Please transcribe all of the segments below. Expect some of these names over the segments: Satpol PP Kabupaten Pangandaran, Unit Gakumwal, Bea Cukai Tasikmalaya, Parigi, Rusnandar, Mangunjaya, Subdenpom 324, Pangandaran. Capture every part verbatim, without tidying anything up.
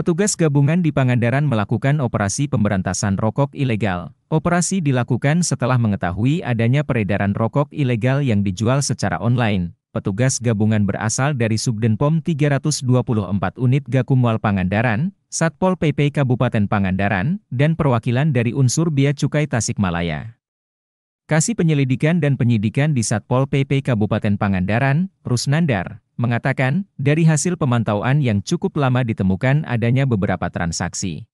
Petugas gabungan di Pangandaran melakukan operasi pemberantasan rokok ilegal. Operasi dilakukan setelah mengetahui adanya peredaran rokok ilegal yang dijual secara online. Petugas gabungan berasal dari Subdenpom tiga dua empat Unit Gakumwal Pangandaran, Satpol P P Kabupaten Pangandaran, dan perwakilan dari unsur Bea Cukai Tasikmalaya. Kasih Penyelidikan dan Penyidikan di Satpol P P Kabupaten Pangandaran, Rusnandar, mengatakan, dari hasil pemantauan yang cukup lama ditemukan adanya beberapa transaksi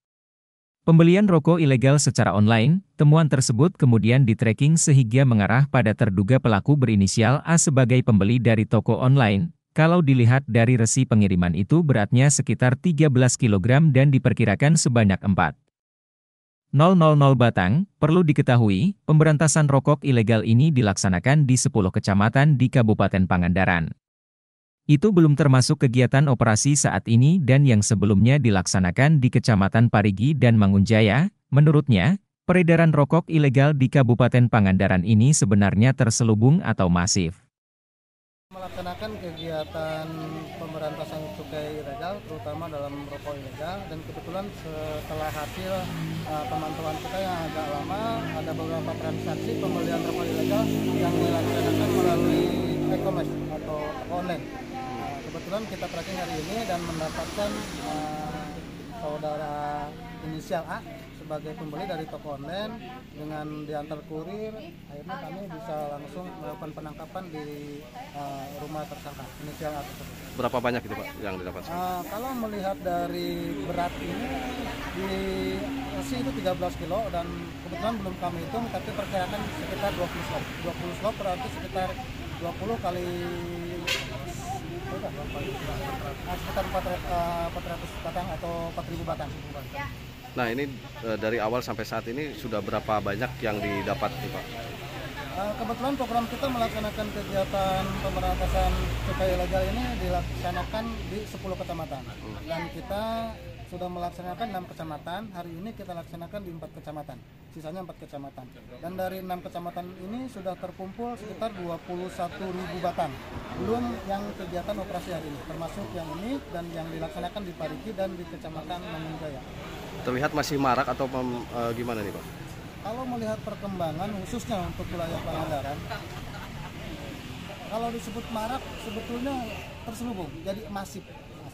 pembelian rokok ilegal secara online. Temuan tersebut kemudian di-tracking sehingga mengarah pada terduga pelaku berinisial A sebagai pembeli dari toko online. Kalau dilihat dari resi pengiriman itu beratnya sekitar tiga belas kilogram dan diperkirakan sebanyak empat ribu batang. Perlu diketahui, pemberantasan rokok ilegal ini dilaksanakan di sepuluh kecamatan di Kabupaten Pangandaran. Itu belum termasuk kegiatan operasi saat ini dan yang sebelumnya dilaksanakan di Kecamatan Parigi dan Mangunjaya. Menurutnya, peredaran rokok ilegal di Kabupaten Pangandaran ini sebenarnya terselubung atau masif. Melaksanakan kegiatan pemberantasan cukai ilegal, terutama dalam rokok ilegal, dan kebetulan setelah hasil uh, pemantauan kita yang agak lama, ada beberapa transaksi pembelian rokok ilegal yang dilaksanakan melalui e-commerce atau online. Uh, kebetulan kita tracking hari ini dan mendapatkan uh, saudara inisial A sebagai pembeli dari toko online. Dengan diantar kurir, akhirnya kami bisa langsung melakukan penangkapan di uh, rumah tersangka inisial A tersebut. Berapa banyak itu Pak yang didapat? Uh, kalau melihat dari berat ini, di resi itu tiga belas kilo dan kebetulan belum kami hitung, tapi perkirakan sekitar dua puluh slot. dua puluh slot berarti sekitar dua puluh kali sekitar empat ratus batang atau empat ribu batang. Nah, ini dari awal sampai saat ini sudah berapa banyak yang didapat nih Pak? Kebetulan program kita melaksanakan kegiatan pemberantasan cukai ilegal ini dilaksanakan di sepuluh kecamatan. Dan kita sudah melaksanakan enam kecamatan, hari ini kita laksanakan di empat kecamatan, sisanya empat kecamatan. Dan dari enam kecamatan ini sudah terkumpul sekitar dua puluh satu ribu batang, belum yang kegiatan operasi hari ini, termasuk yang ini dan yang dilaksanakan di Parigi dan di Kecamatan Mangunjaya. Terlihat masih marak atau e, gimana nih Pak? Kalau melihat perkembangan khususnya untuk wilayah Pangandaran, kalau disebut marak sebetulnya terselubung, jadi masif.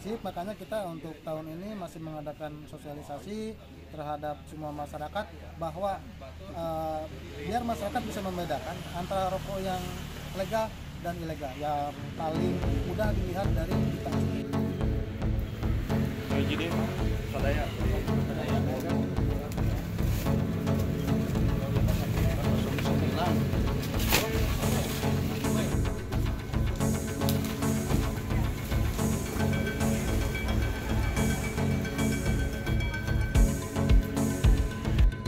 Makanya kita untuk tahun ini masih mengadakan sosialisasi terhadap semua masyarakat bahwa uh, biar masyarakat bisa membedakan antara rokok yang legal dan ilegal. Yang paling mudah dilihat dari kita sendiri. Jadi, sadaya.